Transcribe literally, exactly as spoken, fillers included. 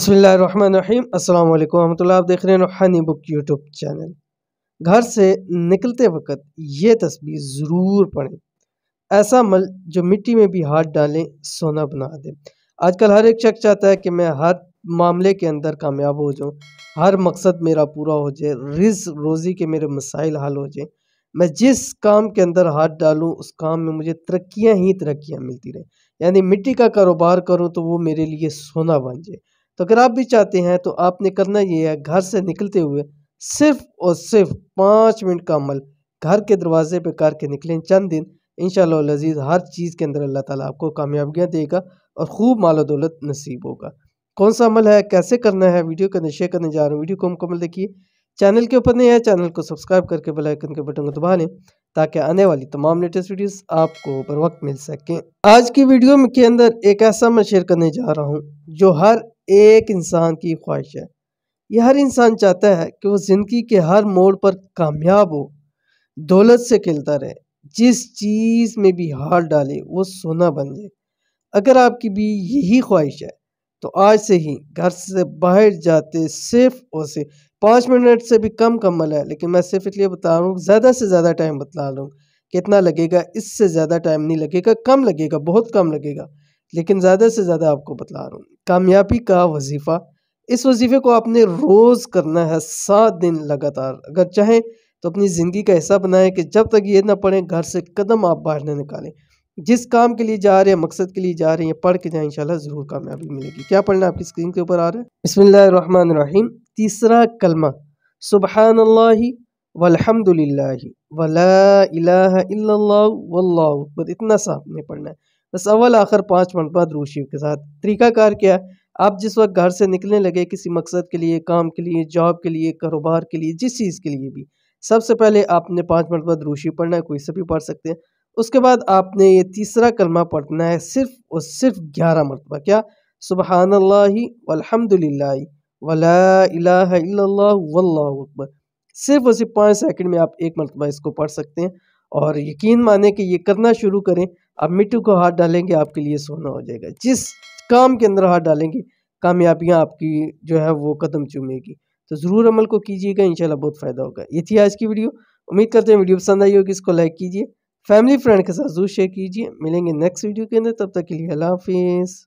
बिस्मिल्लाहिर्रहमानिर्रहीम अस्सलाम वालेकुम रहमतुल्लाह। आप देख रहे हैं रूहानी बुक यूट्यूब चैनल। घर से निकलते वक्त ये तस्बीह ज़रूर पढ़ें। ऐसा अमल जो मिट्टी में भी हाथ डालें सोना बना दे। आजकल हर एक शख्स चाहता है कि मैं हर मामले के अंदर कामयाब हो जाऊँ, हर मकसद मेरा पूरा हो जाए, रिज़्क़ रोज़ी के मेरे मसाइल हल हो जाए। मैं जिस काम के अंदर हाथ डालूँ उस काम में मुझे तरक्कियाँ ही तरक्कियाँ मिलती रहें। यानी मिट्टी का कारोबार करूँ तो वो मेरे लिए सोना बन जाए। तो अगर आप भी चाहते हैं तो आपने करना ये है, घर से निकलते हुए सिर्फ और सिर्फ पाँच मिनट का अमल घर के दरवाजे पे करके निकलें। चंद दिन इंशाअल्लाह अज़ीज़ हर चीज़ के अंदर अल्लाह ताला आपको कामयाबियाँ देगा और खूब माल और दौलत नसीब होगा। कौन सा अमल है, कैसे करना है, वीडियो के अंदर शेयर करने जा रहा हूँ। वीडियो को मुकम्मल देखिए। चैनल के ऊपर नहीं है, चैनल को सब्सक्राइब करके बेल आइकन के बटन को दबा लें ताकि आने वाली तमाम लेटेस्ट वीडियोस आपको बर वक्त मिल सकें। आज की वीडियो के अंदर एक ऐसा अमल शेयर करने जा रहा हूँ जो हर एक इंसान की ख्वाहिश है। यह हर इंसान चाहता है कि वो ज़िंदगी के हर मोड़ पर कामयाब हो, दौलत से खेलता रहे, जिस चीज़ में भी हाथ डाले वो सोना बन जाए। अगर आपकी भी यही ख्वाहिश है तो आज से ही घर से बाहर जाते सिर्फ और सिर्फ पाँच मिनट से भी कम कमल है, लेकिन मैं सिर्फ इसलिए बता रहा हूँ, ज़्यादा से ज़्यादा टाइम बता रहा हूँ। कितना लगेगा, इससे ज़्यादा टाइम नहीं लगेगा, कम लगेगा, बहुत कम लगेगा, लेकिन ज़्यादा से ज़्यादा आपको बता रहा हूँ। कामयाबी का वजीफ़ा, इस वजीफ़े को आपने रोज़ करना है सात दिन लगातार। अगर चाहें तो अपनी ज़िंदगी का हिस्सा बनाएं कि जब तक ये ना पढ़ें घर से कदम आप बाहर न निकालें। जिस काम के लिए जा रहे हैं, मकसद के लिए जा रहे हैं, पढ़ के जाएं, इंशाल्लाह ज़रूर कामयाबी मिलेगी। क्या पढ़ना आपकी स्क्रीन के ऊपर आ रहा है। बिस्मिल्लाहिर्रहमानिर्रहीम। तीसरा कलमा सुबहानल्लाहि वल्हम्दुलिल्लाहि वला इलाहा इल्लल्लाह वल्लाहु अकबर, इतना सा आपने पढ़ना है बस। अव्वल आखिर पाँच मरतबा दुरूद शरीफ के साथ। तरीकाकार क्या है, आप जिस वक्त घर से निकलने लगे किसी मकसद के लिए, काम के लिए, जॉब के लिए, कारोबार के लिए, जिस चीज़ के लिए भी, सबसे पहले आपने पाँच मरतबा दुरूद शरीफ पढ़ना है, कोई से भी पढ़ सकते हैं। उसके बाद आपने ये तीसरा कलमा पढ़ना है सिर्फ और सिर्फ ग्यारह मरतबा। क्या? सुबहानल्लाहि वल्हम्दुलिल्लाहि वला इलाहा इल्लल्लाह वल्लाहु अकबर। सिर्फ और सिर्फ पाँच सेकंड में आप एक मरतबा इसको पढ़ सकते हैं और यकीन माने कि ये करना शुरू करें, आप मिट्टी को हाथ डालेंगे आपके लिए सोना हो जाएगा। जिस काम के अंदर हाथ डालेंगे कामयाबियाँ आपकी जो है वो कदम चूमेगी। तो ज़रूर अमल को कीजिएगा, इंशाल्लाह बहुत फ़ायदा होगा। ये थी आज की वीडियो, उम्मीद करते हैं वीडियो पसंद आई होगी। इसको लाइक कीजिए, फैमिली फ्रेंड के साथ जरूर शेयर कीजिए। मिलेंगे नेक्स्ट वीडियो के अंदर, तब तक के लिए अल्लाह हाफिज़।